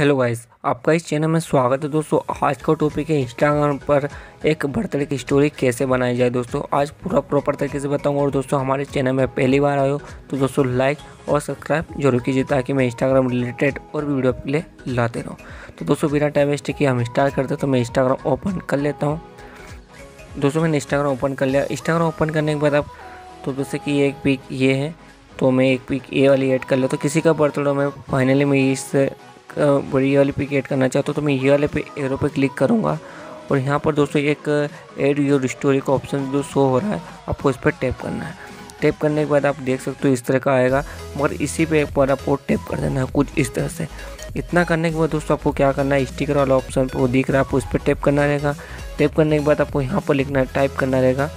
Hello guys, आपका इस channel में स्वागत है दोस्तों। आज का टॉपिक है इंस्टाग्राम पर एक बर्थडे की स्टोरी कैसे बनाई जाए। दोस्तों आज पूरा प्रॉपर तरीके से बताऊंगा। और दोस्तों हमारे चैनल में पहली बार आए हो तो दोस्तों लाइक और सब्सक्राइब जरूर कीजिए ताकि मैं इंस्टाग्राम रिलेटेड और भी वीडियो के लिए लाते रहूँ। तो दोस्तों बिना टाइम वेस्ट किए हम स्टार्ट करते हैं। तो मैं इंस्टाग्राम ओपन कर लेता हूँ। दोस्तों मैंने इंस्टाग्राम ओपन कर लिया। इंस्टाग्राम ओपन करने के बाद आप तो जैसे कि एक पिक ये है, तो मैं एक पिक ये वाली ऐड कर लेता हूँ। किसी का बर्थडे में फाइनली मैं इस बड़ी वाली पिक ऐड करना चाहता हूँ तो मैं ये वाले पे एरो पे क्लिक करूँगा। और यहाँ पर दोस्तों एक ऐड योर स्टोरी का ऑप्शन जो शो हो रहा है, आपको इस पर टैप करना है। टैप करने के बाद आप देख सकते हो इस तरह का आएगा, मगर इसी पे एक बार आपको टैप कर देना है कुछ इस तरह से। इतना करने के बाद दोस्तों आपको क्या करना है, स्टिकर वाला ऑप्शन वो दिख रहा है, आपको इस पर टैप करना रहेगा। टैप करने के बाद आपको यहाँ पर लिखना है, टाइप करना रहेगा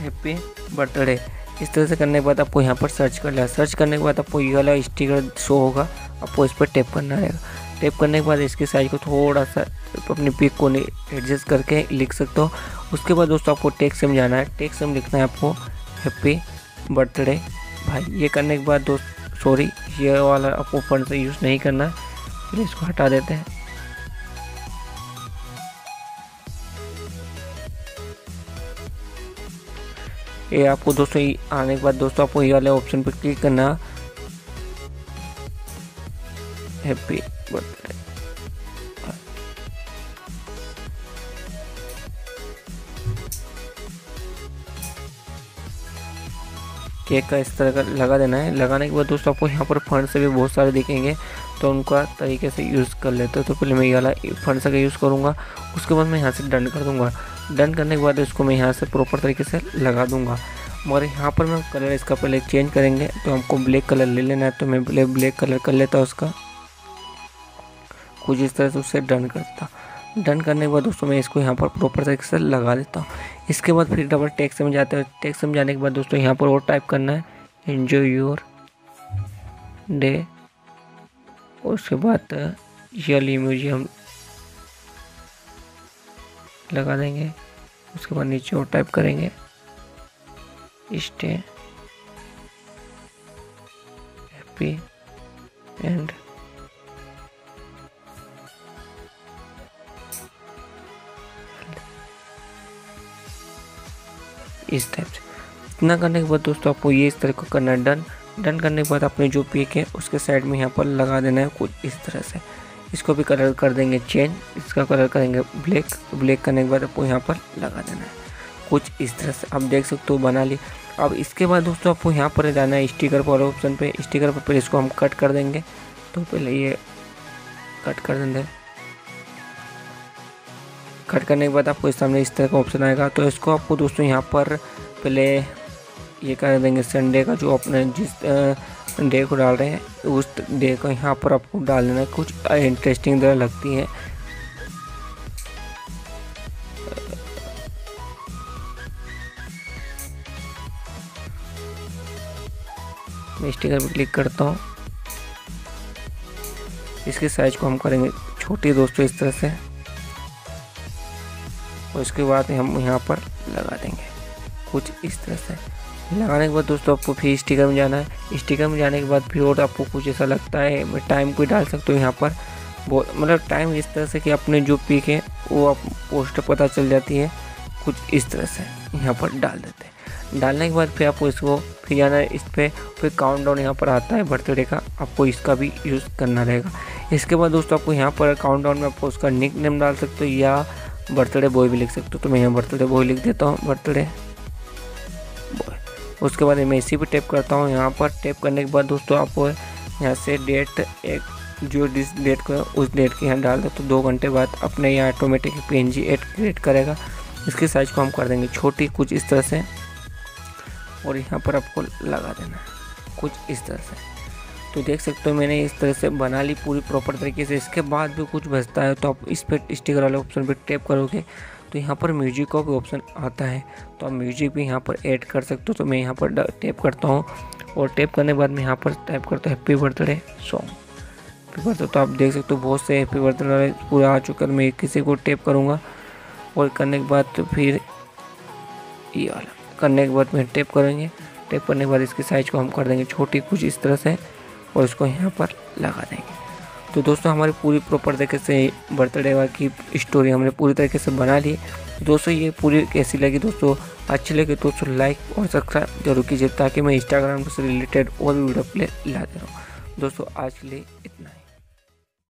हैप्पी बर्थडे। इस तरह से करने के बाद आपको यहाँ पर सर्च करना है। सर्च करने के बाद आपको ये वाला स्टिकर शो होगा, आपको इस पर टैप करना रहेगा। टैप करने के बाद इसके साइज को थोड़ा सा अपनी पिक को एडजस्ट करके लिख सकते हो। उसके बाद दोस्तों आपको टेक्स्ट में जाना है। टेक्स्ट में लिखना है आपको हैप्पी बर्थडे भाई। ये करने के बाद दोस्त सॉरी ये वाला आपको फॉन्ट से यूज़ नहीं करना है, फिर इसको हटा देते हैं। ये आपको दोस्तों आने के बाद दोस्तों आपको ये वाले ऑप्शन पर क्लिक करना है हैप्पी बर्थडे। केक का इस तरह का लगा देना है। लगाने के बाद दोस्तों आपको यहाँ पर फंड से भी बहुत सारे दिखेंगे तो उनका तरीके से यूज़ कर लेते हो। तो पहले मैं ये वाला फंड से यूज़ करूँगा, उसके बाद मैं यहाँ से डन कर दूँगा। डन करने के बाद इसको मैं यहाँ से प्रॉपर तरीके से लगा दूँगा। मगर यहाँ पर मैं कलर इसका पहले चेंज करेंगे तो हमको ब्लैक कलर ले लेना है। तो मैं ब्लैक कलर कर लेता हूँ उसका, कुछ इस तरह से उससे डन करता। डन करने के बाद दोस्तों मैं इसको यहाँ पर प्रॉपर तरीके से लगा देता हूँ। इसके बाद फिर डबल टेक्स्ट में जाते हैं। टेक्स्ट में जाने के बाद दोस्तों यहाँ पर और टाइप करना है एंजॉय योर डे। और उसके बाद रियल इमोजी हम लगा देंगे। उसके बाद नीचे और टाइप करेंगे स्टे हैप्पी एंड इस टाइप से। इतना करने के बाद दोस्तों आपको ये इस तरह को करना है डन। डन करने के बाद आपने जो पिक है उसके साइड में यहाँ पर लगा देना है कुछ इस तरह से। इसको भी कलर कर देंगे चेंज, इसका कलर करेंगे ब्लैक। ब्लैक करने के बाद आपको यहाँ पर लगा देना है कुछ इस तरह से। आप देख सकते हो बना ली। अब इसके बाद दोस्तों आपको यहाँ पर जाना है स्टिकर पर ऑप्शन पे। स्टिकर पर पहले इसको हम कट कर देंगे। तो पहले ये कट कर देंगे। कट करने के बाद आपको इस सामने इस तरह का ऑप्शन आएगा। तो इसको आपको दोस्तों यहाँ पर पहले ये कर देंगे संडे का, जो अपने जिस डे को डाल रहे हैं उस डे को यहाँ पर आपको डाल देना है। कुछ इंटरेस्टिंग तरह लगती है। मैं स्टिकर पर क्लिक करता हूँ। इसके साइज को हम करेंगे छोटी दोस्तों इस तरह से। और इसके बाद हम यहाँ पर लगा देंगे कुछ इस तरह से। लगाने के बाद दोस्तों आपको फिर स्टिकर में जाना है। स्टिकर में जाने के बाद फिर और आपको कुछ ऐसा लगता है, मैं टाइम को डाल सकते हो यहाँ पर। बहुत मतलब टाइम इस तरह से कि अपने जो पिक है वो आप पोस्ट पता चल जाती है। कुछ इस तरह से यहाँ पर डाल देते हैं। डालने के बाद फिर आपको इसको फिर जाना है इस पर। फिर काउंटडाउन यहाँ पर आता है बर्थडे का, आपको इसका भी यूज़ करना रहेगा। इसके बाद दोस्तों आपको यहाँ पर काउंटडाउन में आपको उसका निक नेम डाल सकते हो या बर्थडे बॉय भी लिख सकते हो। तो मैं यहाँ बर्थडे बॉय लिख देता हूँ, बर्थडे बॉय। उसके बाद मैं इसी पर टैप करता हूँ। यहाँ पर टैप करने के बाद दोस्तों आपको यहाँ से डेट एक जो जिस डेट को उस डेट के यहाँ डाल दो। तो 2 घंटे बाद अपने यहाँ ऑटोमेटिक PNG एड क्रिएट करेगा। इसके साइज़ को हम कर देंगे छोटी कुछ इस तरह से। और यहाँ पर आपको लगा देना है कुछ इस तरह से। तो देख सकते हो मैंने इस तरह से बना ली पूरी प्रॉपर तरीके से। इसके बाद भी कुछ बचता है तो आप इस पर स्टिकर वाले ऑप्शन पर टैप करोगे तो यहाँ पर म्यूजिक का भी ऑप्शन आता है। तो आप म्यूजिक भी यहाँ पर ऐड कर सकते हो। तो मैं यहाँ पर टैप करता हूँ। और टैप करने के बाद मैं यहाँ पर टाइप करता हूँ happy birthday song. Happy birthday तो आप देख सकते हो बहुत से हैप्पी बर्थडे वाले पूरे आ चुके हैं। मैं किसी को टैप करूँगा और करने के बाद तो फिर ये वाला करने के बाद मैं टैप करेंगे। टैप करने के बाद इसकी साइज़ को हम कर देंगे छोटी कुछ इस तरह से। और इसको यहाँ पर लगा देंगे। तो दोस्तों हमारे पूरी प्रॉपर तरीके से बर्थडे की स्टोरी हमने पूरी तरीके से बना ली। दोस्तों ये पूरी कैसी लगी दोस्तों, अच्छी लगी दोस्तों लाइक और सब्सक्राइब जरूर कीजिए ताकि मैं इंस्टाग्राम से रिलेटेड और वीडियो प्ले लाते रहूँ। दोस्तों आज के लिए